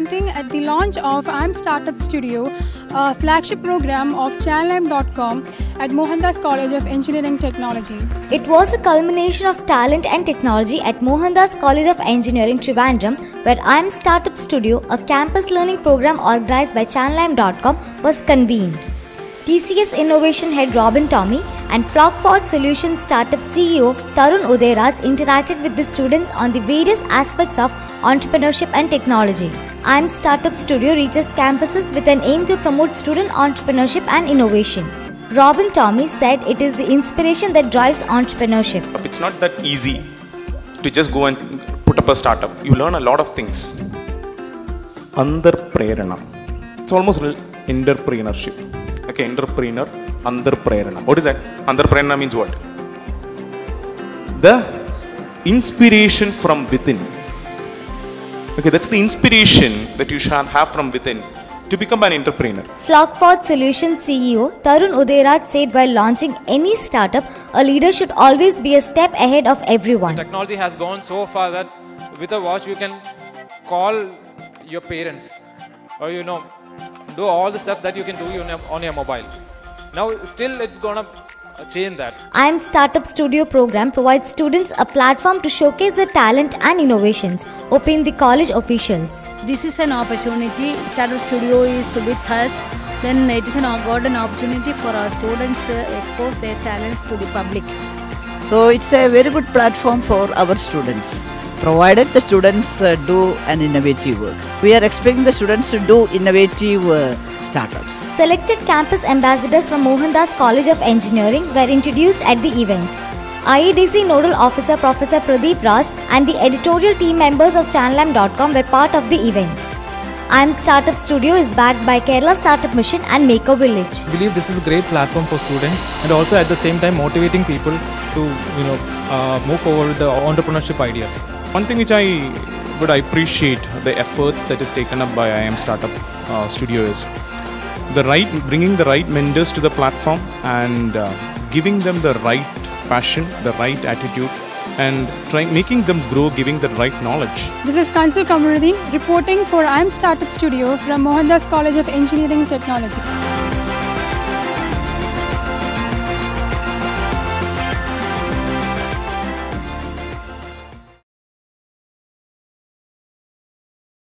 presenting at the launch of I AM Startup Studio, a flagship program of channelm.com at Mohandas College of Engineering Technology. It was a culmination of talent and technology at Mohandas College of Engineering Trivandrum, where I AM Startup Studio, a campus learning program organized by channelm.com, was convened. TCS Innovation Head Robin Tommy and FlockForge Solutions Startup CEO Tarun Udayaraj interacted with the students on the various aspects of entrepreneurship and technology. I AM Startup Studio reaches campuses with an aim to promote student entrepreneurship and innovation. Robin Tommy said it is the inspiration that drives entrepreneurship. It's not that easy to just go and put up a startup. You learn a lot of things. Andar prerana. It's almost entrepreneurship. Okay, entrepreneur, andar prerana. What is that? Andar prerana means what? The inspiration from within. Okay, that's the inspiration that you shall have from within to become an entrepreneur. FlockForge Solutions CEO Tarun Udayaraj said while launching any startup, a leader should always be a step ahead of everyone. The technology has gone so far that with a watch you can call your parents or do all the stuff that you can do on your mobile. Now still it's gonna change that. I AM Startup Studio program provides students a platform to showcase their talent and innovations, opined the college officials. This is an opportunity. Startup Studio is with us. Then it is an opportunity for our students to expose their talents to the public. So it's a very good platform for our students, provided the students do an innovative work. We are expecting the students to do innovative startups. Selected campus ambassadors from Mohandas College of Engineering were introduced at the event. IEDC Nodal Officer Professor Pradeep Raj and the editorial team members of channelm.com were part of the event. I AM Startup Studio is backed by Kerala Startup Mission and Maker Village. I believe this is a great platform for students and also at the same time motivating people to move forward with the entrepreneurship ideas. One thing which I appreciate the efforts that is taken up by I AM Startup Studio is bringing the right mentors to the platform and giving them the right passion, the right attitude, and making them grow, giving the right knowledge. This is Kansal Kamaruddin reporting for I AM Startup Studio from Mohandas College of Engineering Technology.